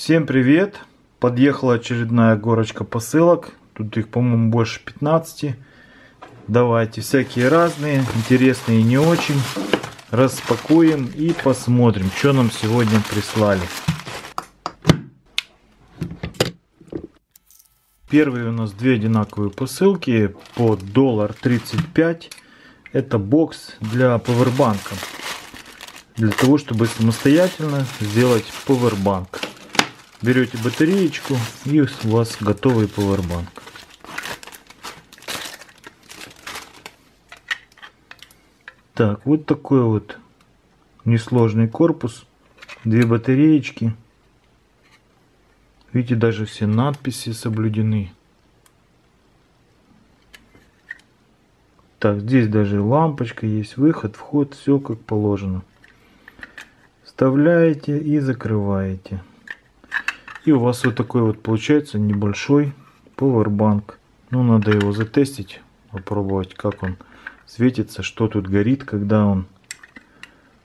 Всем привет! Подъехала очередная горочка посылок. Тут их, по-моему, больше 15. Давайте, всякие разные, интересные и не очень. Распакуем и посмотрим, что нам сегодня прислали. Первые у нас две одинаковые посылки по $1.35. Это бокс для пауэрбанка. Для того, чтобы самостоятельно сделать пауэрбанк. Берете батареечку, и у вас готовый пауэрбанк. Так, вот такой вот несложный корпус. Две батареечки. Видите, даже все надписи соблюдены. Так, здесь даже лампочка есть, выход, вход, все как положено. Вставляете и закрываете. И у вас вот такой вот получается небольшой пауэрбанк. Ну, надо его затестить, попробовать, как он светится, что тут горит, когда он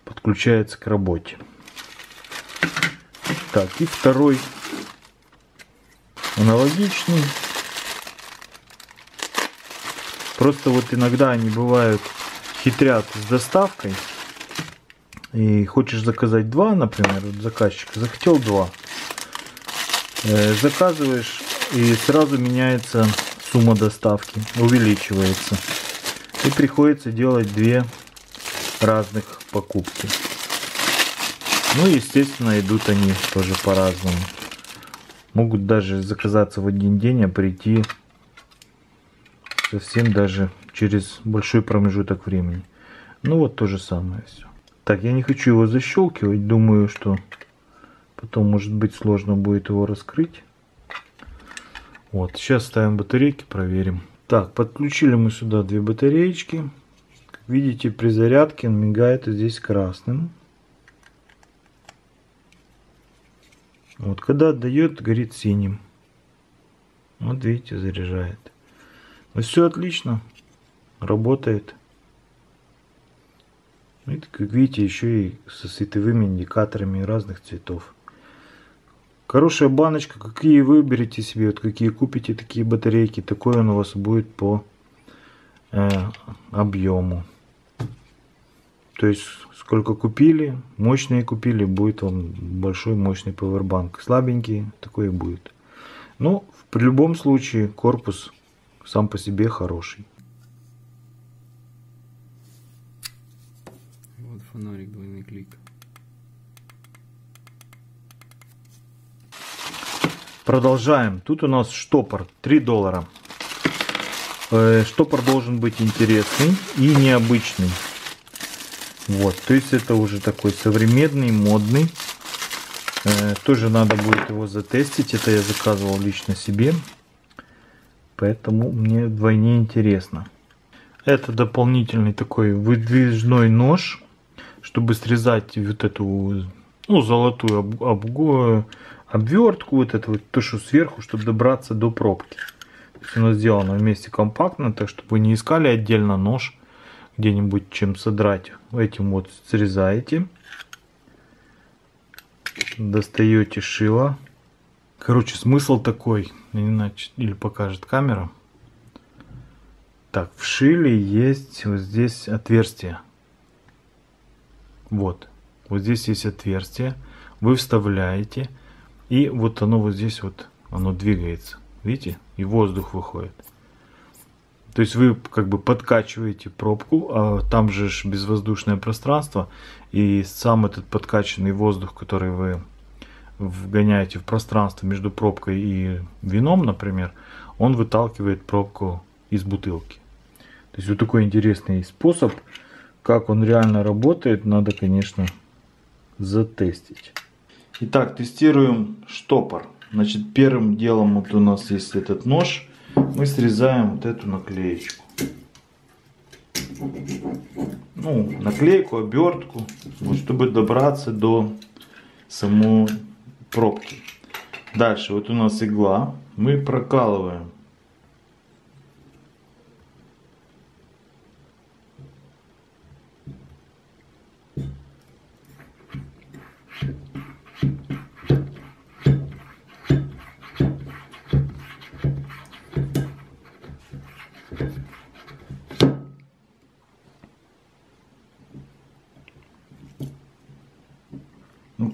подключается к работе. Так, и второй аналогичный. Просто вот иногда они бывают хитрят с доставкой. И хочешь заказать два, например, заказчик захотел два. Заказываешь, и сразу меняется сумма доставки, увеличивается. И приходится делать две разных покупки. Ну, естественно, идут они тоже по-разному. Могут даже заказаться в один день, а прийти совсем даже через большой промежуток времени. Ну, вот то же самое все. Так, я не хочу его защелкивать, думаю, что потом, может быть, сложно будет его раскрыть. Вот, сейчас ставим батарейки, проверим. Так, подключили мы сюда две батареечки. Как видите, при зарядке он мигает здесь красным. Вот, когда отдает, горит синим. Вот, видите, заряжает. Ну, все отлично, работает. И, как видите, еще и со световыми индикаторами разных цветов. Хорошая баночка. Какие выберете себе, вот какие купите, такие батарейки, такой он у вас будет по объему. То есть, сколько купили, мощные купили, будет вам большой мощный пауэрбанк. Слабенький, такой и будет. Но в любом случае корпус сам по себе хороший. Вот фонарик, двойной клик. Продолжаем. Тут у нас штопор $3. Штопор должен быть интересный и необычный. Вот, то есть это уже такой современный, модный. Тоже надо будет его затестить. Это я заказывал лично себе. Поэтому мне вдвойне интересно. Это дополнительный такой выдвижной нож, чтобы срезать вот эту, ну, золотую обвертку, вот эту вот, то, что сверху, чтобы добраться до пробки. Оно сделано вместе компактно, так чтобы вы не искали отдельно нож где-нибудь чем содрать. Этим вот срезаете, достаете шило. Короче, смысл такой, иначе или покажет камера. Так, в шиле есть вот здесь отверстие. Вот. Вот здесь есть отверстие. Вы вставляете. И вот оно вот здесь вот, оно двигается. Видите? И воздух выходит. То есть вы как бы подкачиваете пробку, а там же безвоздушное пространство. И сам этот подкачанный воздух, который вы вгоняете в пространство между пробкой и вином, например, он выталкивает пробку из бутылки. То есть вот такой интересный способ. Как он реально работает, надо, конечно, затестить. Итак, тестируем штопор. Значит, первым делом вот у нас есть этот нож. Мы срезаем вот эту наклеечку. Ну, наклейку, обертку, вот, чтобы добраться до самой пробки. Дальше вот у нас игла. Мы прокалываем.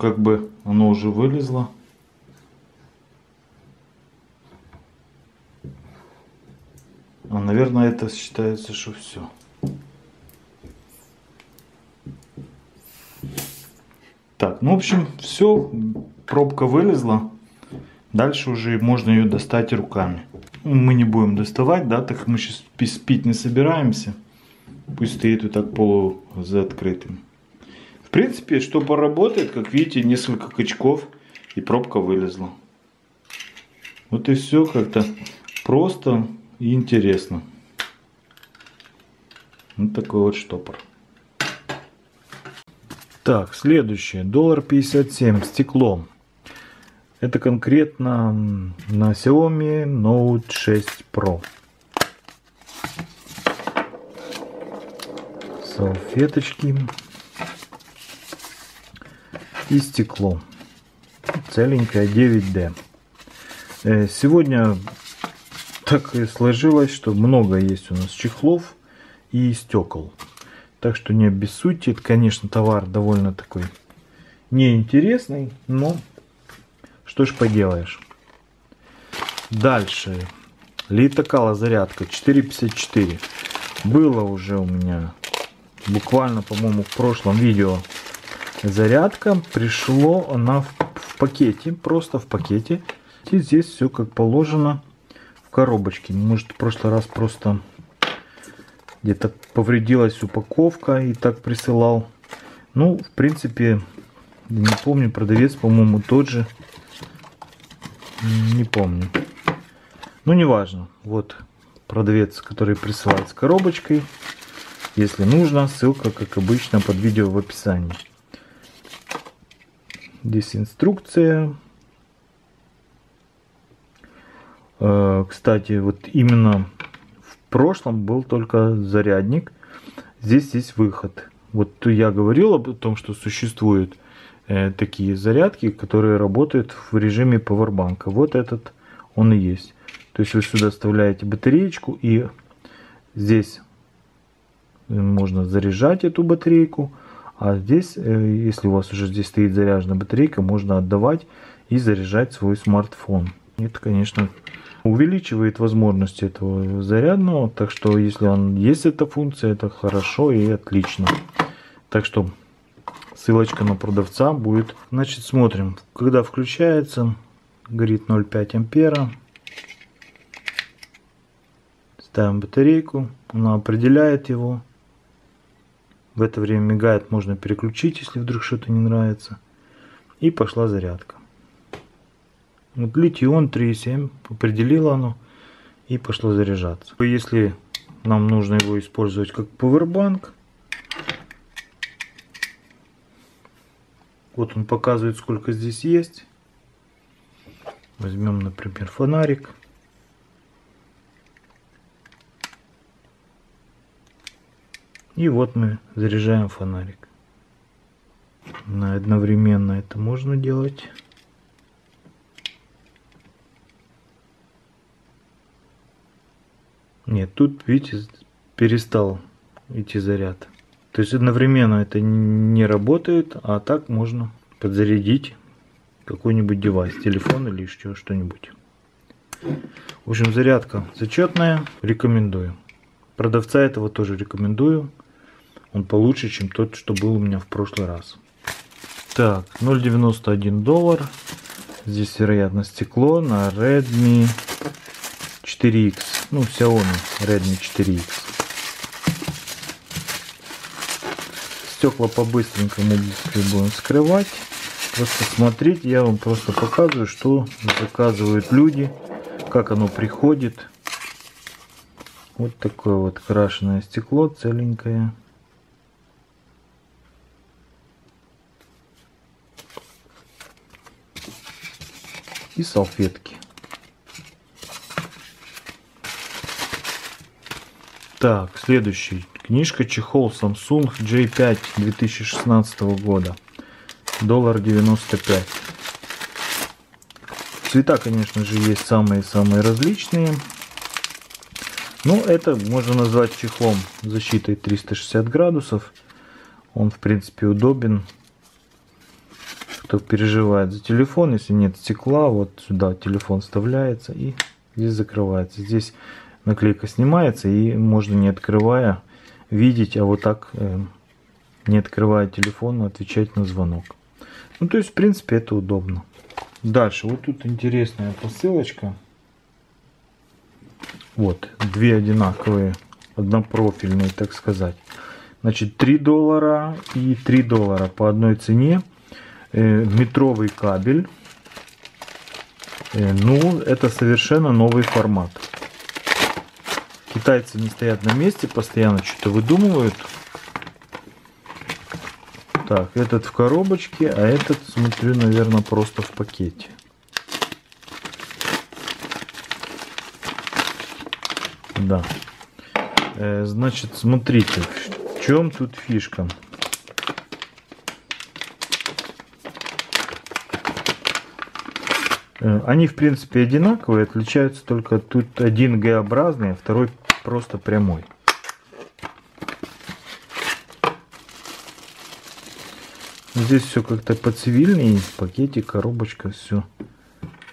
как бы оно уже вылезло. А, наверное, это считается, что все. Так, ну, в общем, все. Пробка вылезла. Дальше уже можно ее достать руками. Мы не будем доставать, да, так мы сейчас спить не собираемся. Пусть стоит вот так полузаоткрытым. В принципе, что поработает, как видите, несколько качков, и пробка вылезла. Вот и все как-то просто и интересно. Вот такой вот штопор. Так, следующее. $1.57 стеклом. Это конкретно на Xiaomi Note 6 Pro. Салфеточки и стекло. Целенькое 9D. Сегодня так и сложилось, что много есть у нас чехлов и стекол. Так что не обессудьте. Это, конечно, товар довольно такой неинтересный, но... что ж поделаешь. Дальше. Литокала зарядка 4.54. Было уже у меня буквально, по-моему, в прошлом видео зарядка. Пришло она в пакете. Просто в пакете. И здесь все как положено в коробочке. Может, в прошлый раз просто где-то повредилась упаковка и так присылал. Ну, в принципе, не помню, продавец, по-моему, тот же. Не помню. Ну, неважно. Вот продавец, который присылает с коробочкой. Если нужно, ссылка, как обычно, под видео в описании. Здесь инструкция. Кстати, вот именно в прошлом был только зарядник. Здесь есть выход. Вот я говорил о том, что существует такие зарядки, которые работают в режиме пауэрбанка. Вот этот он и есть. То есть вы сюда вставляете батареечку, и здесь можно заряжать эту батарейку, а здесь, если у вас уже здесь стоит заряженная батарейка, можно отдавать и заряжать свой смартфон. Это, конечно, увеличивает возможности этого зарядного, так что если он есть, эта функция, это хорошо и отлично. Так что ссылочка на продавца будет. Значит, смотрим. Когда включается, горит 0,5 ампера. Ставим батарейку. Она определяет его. В это время мигает. Можно переключить, если вдруг что-то не нравится. И пошла зарядка. Вот литий-ион 3,7. Определила оно. И пошло заряжаться. Если нам нужно его использовать как пауэрбанк, вот он показывает, сколько здесь есть. Возьмем, например, фонарик. И вот мы заряжаем фонарик. Одновременно это можно делать. Нет, тут, видите, перестал идти заряд. То есть одновременно это не работает, а так можно подзарядить какой-нибудь девайс, телефон или еще что-нибудь. В общем, зарядка зачетная, рекомендую. Продавца этого тоже рекомендую. Он получше, чем тот, что был у меня в прошлый раз. Так, $0.91. Здесь, вероятно, стекло на Redmi 4X. Ну, Xiaomi Redmi 4X. Стекла по-быстренькому будем скрывать. Просто смотрите, я вам просто показываю, что заказывают люди, как оно приходит. Вот такое вот крашеное стекло, целенькое. И салфетки. Так, следующий. Книжка, чехол Samsung J5 2016 года. $1.95. Цвета, конечно же, есть самые-самые различные. Ну, это можно назвать чехлом с защитой 360 градусов. Он, в принципе, удобен. кто переживает за телефон, если нет стекла, вот сюда телефон вставляется и здесь закрывается. Здесь наклейка снимается и можно, не открывая, видеть, а вот так, не открывая телефон, отвечать на звонок. Ну, то есть, в принципе, это удобно. Дальше, вот тут интересная посылочка. Вот, две одинаковые, однопрофильные, так сказать. Значит, $3 и $3 по одной цене. Метровый кабель. Ну, это совершенно новый формат. Китайцы не стоят на месте, постоянно что-то выдумывают. Так, этот в коробочке, а этот, смотрю, наверное, просто в пакете. Да. Значит, смотрите, в чем тут фишка. Они, в принципе, одинаковые, отличаются только тут один Г-образный, а второй просто прямой. Здесь все как-то по-цивильнее, в пакете, коробочка, все.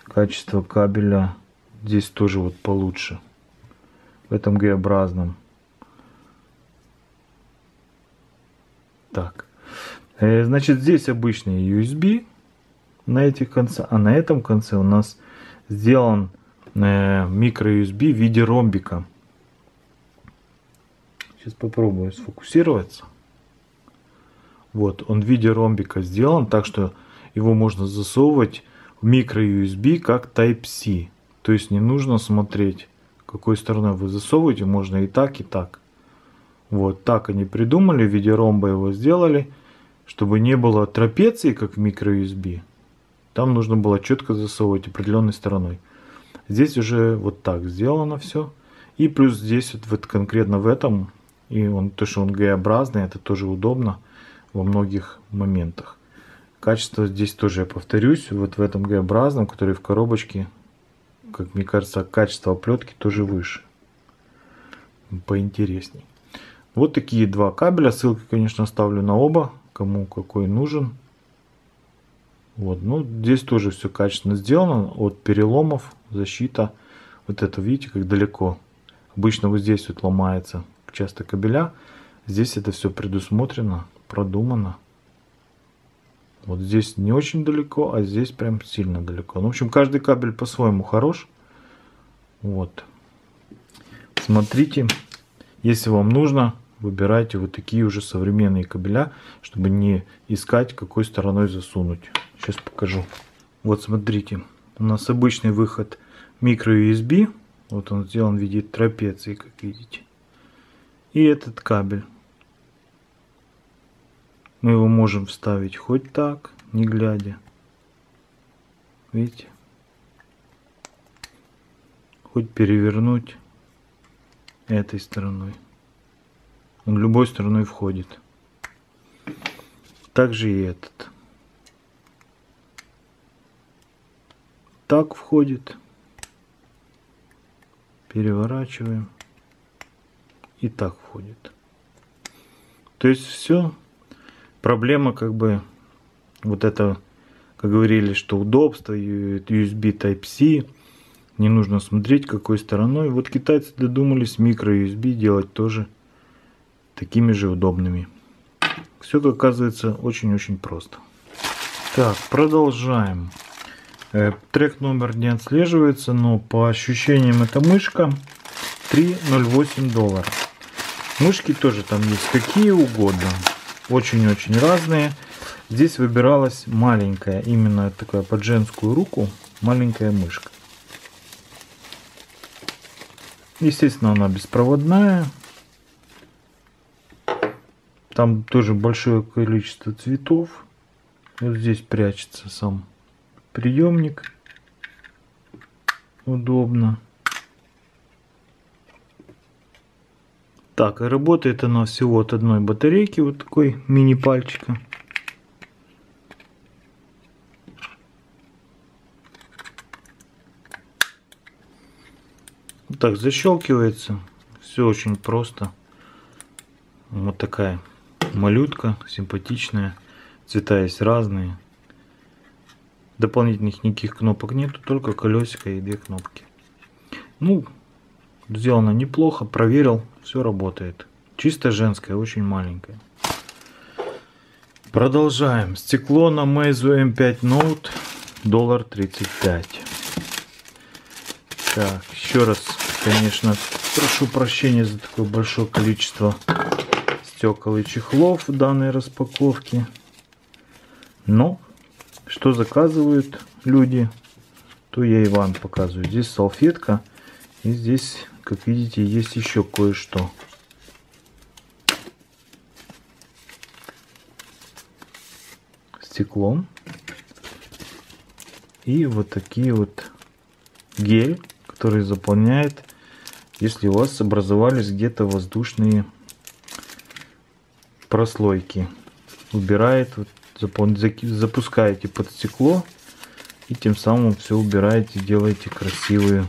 Качество кабеля здесь тоже вот получше, в этом Г-образном. Так, значит, здесь обычный USB на этих концах, а на этом конце у нас сделан микро-USB в виде ромбика. Сейчас попробую сфокусироваться. Вот, он в виде ромбика сделан, так что его можно засовывать в микро-USB как Type-C. То есть не нужно смотреть, какой стороной вы засовываете, можно и так, и так. Вот так они придумали, в виде ромба его сделали, чтобы не было трапеции, как в микро-USB. Там нужно было четко засовывать определенной стороной. Здесь уже вот так сделано все. И плюс здесь вот конкретно в этом, и он, то, что он Г-образный, это тоже удобно во многих моментах. Качество здесь тоже, я повторюсь, вот в этом Г-образном, который в коробочке, как мне кажется, качество оплетки тоже выше, поинтересней. Вот такие два кабеля, ссылки, конечно, оставлю на оба, кому какой нужен. Вот, ну, здесь тоже все качественно сделано, от переломов, защита. Вот это, видите, как далеко. Обычно вот здесь вот ломается часто кабеля, здесь это все предусмотрено, продумано. Вот здесь не очень далеко, а здесь прям сильно далеко. Ну, в общем, каждый кабель по-своему хорош. Вот. Смотрите, если вам нужно, выбирайте вот такие уже современные кабеля, чтобы не искать, какой стороной засунуть. Сейчас покажу. Вот смотрите, у нас обычный выход micro USB. Вот он сделан в виде трапеции, как видите. И этот кабель. Мы его можем вставить хоть так, не глядя. Видите? Хоть перевернуть этой стороной. Он любой стороной входит. Также и этот. Так входит. Переворачиваем. И так входит. То есть все. Проблема, как бы, вот это, как говорили, что удобство, USB Type-C, не нужно смотреть, какой стороной. Вот китайцы додумались микро-USB делать тоже такими же удобными. Все, как оказывается, очень-очень просто. Так, продолжаем. Трек номер не отслеживается, но по ощущениям это мышка. $3.08. Мышки тоже там есть какие угодно. Очень-очень разные. Здесь выбиралась маленькая, именно такая под женскую руку, маленькая мышка. Естественно, она беспроводная. Там тоже большое количество цветов. Вот здесь прячется сам приемник. Удобно. Так, и работает она всего от одной батарейки, вот такой мини-пальчика. Вот так защелкивается, все очень просто. Вот такая малютка, симпатичная, цвета есть разные. дополнительных никаких кнопок нету, только колесико и две кнопки. Ну, сделано неплохо, проверил, все работает. Чисто женское, очень маленькое. Продолжаем. Стекло на Meizu M5 Note $35. Так, еще раз, конечно, прошу прощения за такое большое количество стекол и чехлов в данной распаковке. Но что заказывают люди, то я и вам показываю. Здесь салфетка, и здесь, как видите, есть еще кое-что. Стеклом. И вот такие вот гель, который заполняет, если у вас образовались где-то воздушные прослойки. Убирает, запускаете под стекло и тем самым все убираете, делаете красивую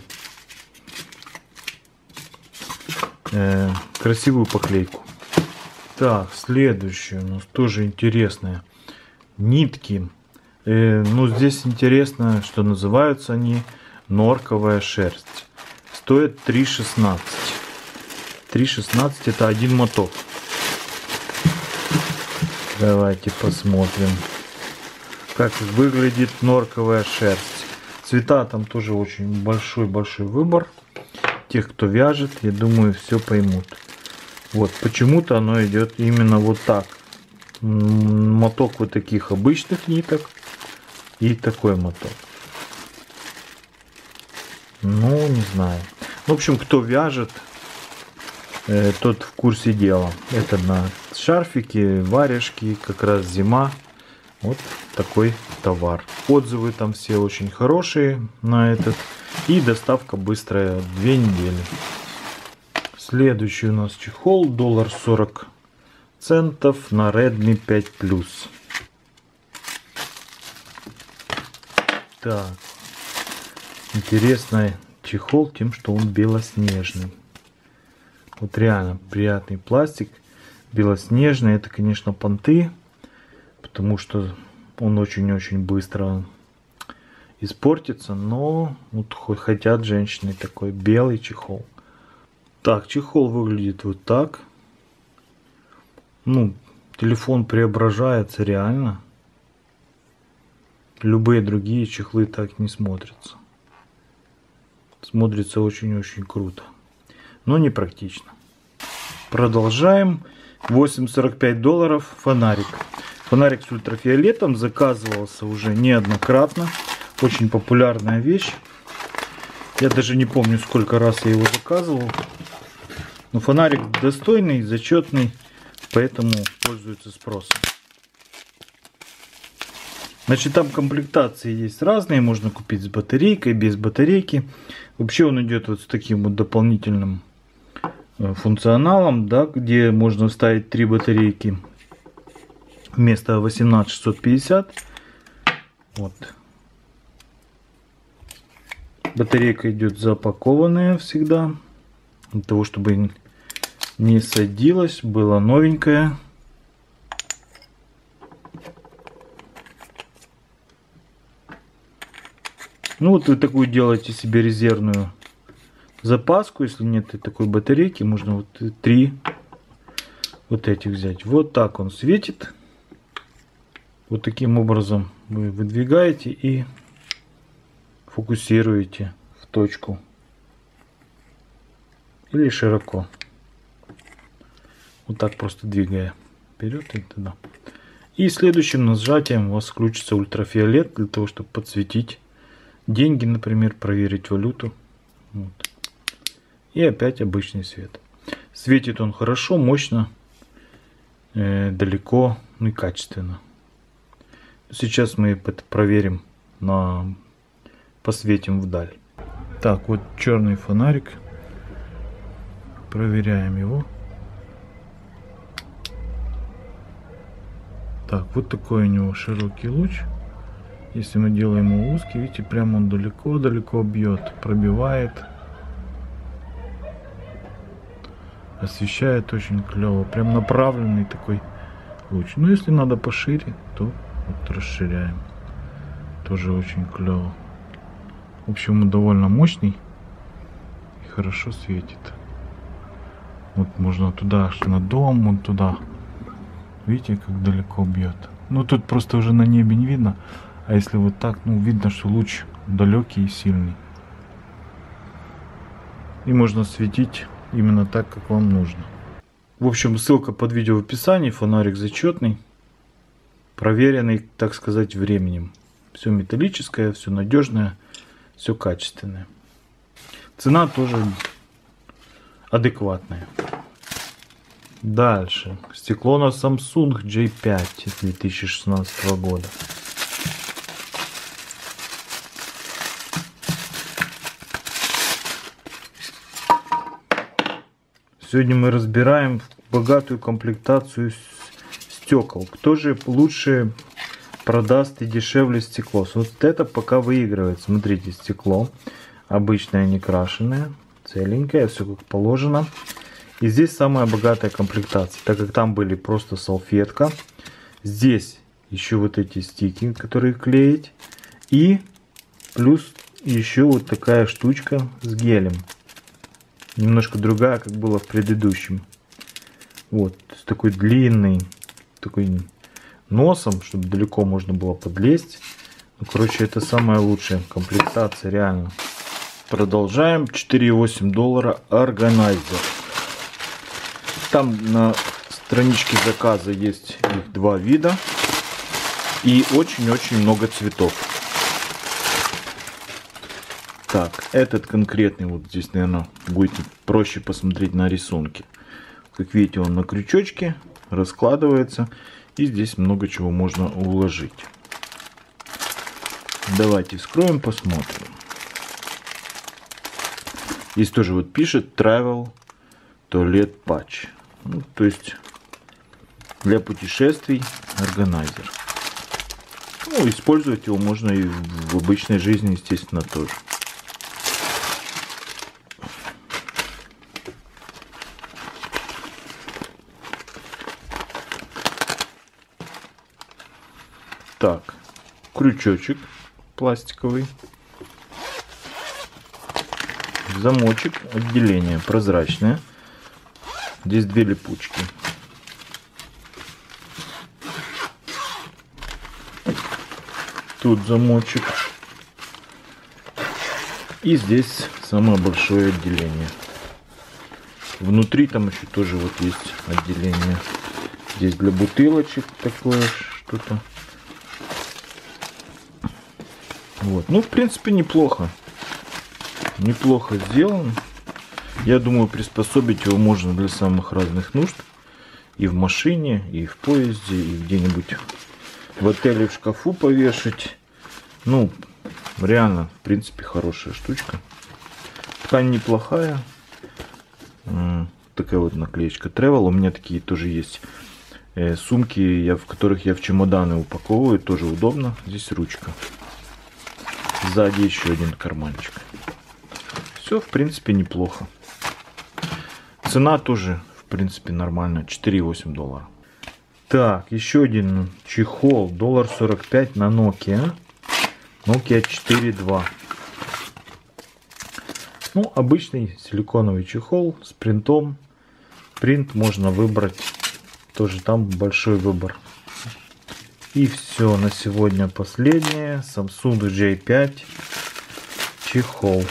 поклейку. Так, следующее у нас тоже интересное. Нитки. Ну, здесь интересно, что называются они норковая шерсть. Стоит 3,16. 3,16 это один моток. Давайте посмотрим, как выглядит норковая шерсть. Цвета там тоже очень большой выбор. Тех, кто вяжет, я думаю, все поймут. Вот почему-то оно идет именно вот так. Моток вот таких обычных ниток и такой моток. Ну, не знаю. В общем, кто вяжет, тот в курсе дела. Это на шарфики, варежки, как раз зима. Вот такой товар. Отзывы там все очень хорошие на этот. И доставка быстрая, 2 недели. Следующий у нас чехол. $40 на Redmi 5 Plus. Так. Интересный чехол тем, что он белоснежный. Вот реально приятный пластик. Белоснежный. Это, конечно, понты. Потому что он очень-очень быстро испортится. Но вот хотят женщины такой белый чехол. Так, чехол выглядит вот так. Ну, телефон преображается реально. Любые другие чехлы так не смотрятся. Смотрится очень-очень круто. Но не практично. Продолжаем. $8.45 фонарик. Фонарик с ультрафиолетом заказывался уже неоднократно. Очень популярная вещь. Я даже не помню, сколько раз я его заказывал. Но фонарик достойный, зачетный. Поэтому пользуются спросом. Значит, там комплектации есть разные. Можно купить с батарейкой, без батарейки. Вообще он идет вот с таким вот дополнительным функционалом, да, где можно вставить 3 батарейки вместо 18650. Вот. Батарейка идет запакованная всегда. Для того, чтобы не садилась, была новенькая. Ну вот вы такую делаете себе резервную запаску, если нет такой батарейки, можно вот 3 вот этих взять. Вот так он светит. Вот таким образом вы выдвигаете и фокусируете в точку или широко. Вот так просто двигая вперед и туда. И следующим нажатием у вас включится ультрафиолет для того, чтобы подсветить деньги, например, проверить валюту. Вот. И опять обычный свет. Светит он хорошо, мощно, далеко, ну и качественно. Сейчас мы это проверим, посветим вдаль. Так, вот черный фонарик. Проверяем его. Так, вот такой у него широкий луч. Если мы делаем его узкий, видите, прям он далеко-далеко бьет, пробивает. Освещает очень клево. Прям направленный такой луч. Ну, если надо пошире, то вот расширяем. тоже очень клево. В общем, он довольно мощный и хорошо светит. Вот можно туда, аж на дом, вон туда. Видите, как далеко бьет. Ну, тут просто уже на небе не видно. А если вот так, ну, видно, что луч далекий и сильный. И можно светить именно так, как вам нужно. В общем, ссылка под видео в описании. Фонарик зачетный. Проверенный, так сказать, временем. Все металлическое, все надежное, все качественное. Цена тоже адекватная. Дальше. Стекло на Samsung J5 2016 года. Сегодня мы разбираем богатую комплектацию стекол. Кто же лучше продаст и дешевле стекло? Вот это пока выигрывает. Смотрите, стекло обычное, не крашеное, целенькое, все как положено. И здесь самая богатая комплектация, так как там были просто салфетка. Здесь еще вот эти стики, которые клеить. И плюс еще вот такая штучка с гелем. Немножко другая, как было в предыдущем. Вот, с такой длинной, такой носом, чтобы далеко можно было подлезть. Ну, короче, это самая лучшая комплектация, реально. Продолжаем. $4,8 органайзер. Там на страничке заказа есть их два вида и очень-очень много цветов. Так, этот конкретный, вот здесь, наверное, будет проще посмотреть на рисунки. Как видите, он на крючочке раскладывается, и здесь много чего можно уложить. Давайте вскроем, посмотрим. Здесь тоже вот пишет Travel Toilet Patch. Ну, то есть для путешествий органайзер. Ну, использовать его можно и в обычной жизни, естественно, тоже. Так, крючочек пластиковый, замочек, отделение прозрачное, здесь две липучки. Тут замочек. И здесь самое большое отделение. Внутри там еще тоже вот есть отделение. Здесь для бутылочек такое что-то. Вот. Ну, в принципе, неплохо. Неплохо сделан. Я думаю, приспособить его можно для самых разных нужд. И в машине, и в поезде, и где-нибудь в отеле в шкафу повешать. Ну, реально, в принципе, хорошая штучка. Ткань неплохая. Такая вот наклеечка Travel. У меня такие тоже есть сумки, в которых я в чемоданы упаковываю. Тоже удобно. Здесь ручка. Сзади еще один карманчик. Все, в принципе, неплохо. Цена тоже, в принципе, нормальная. $4,8. Так, еще один чехол, $1.45 на Nokia. Nokia 4.2. Ну, обычный силиконовый чехол с принтом. Принт можно выбрать. Тоже там большой выбор. И все на сегодня последнее. Samsung J5 чехол.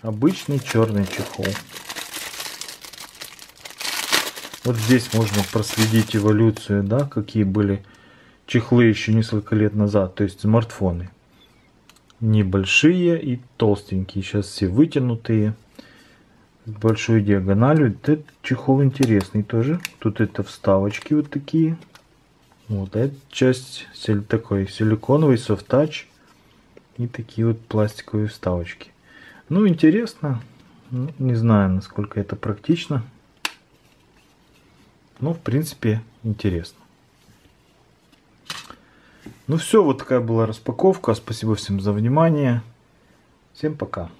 Обычный черный чехол. Вот здесь можно проследить эволюцию, да, какие были чехлы еще несколько лет назад, то есть смартфоны. Небольшие и толстенькие, сейчас все вытянутые. С большой диагональю. Этот чехол интересный тоже. Тут это вставочки вот такие. Вот эта часть такой силиконовый, софт-тач. И такие вот пластиковые вставочки. Ну, интересно. Не знаю, насколько это практично. Но, в принципе, интересно. Ну, все. Вот такая была распаковка. Спасибо всем за внимание. Всем пока.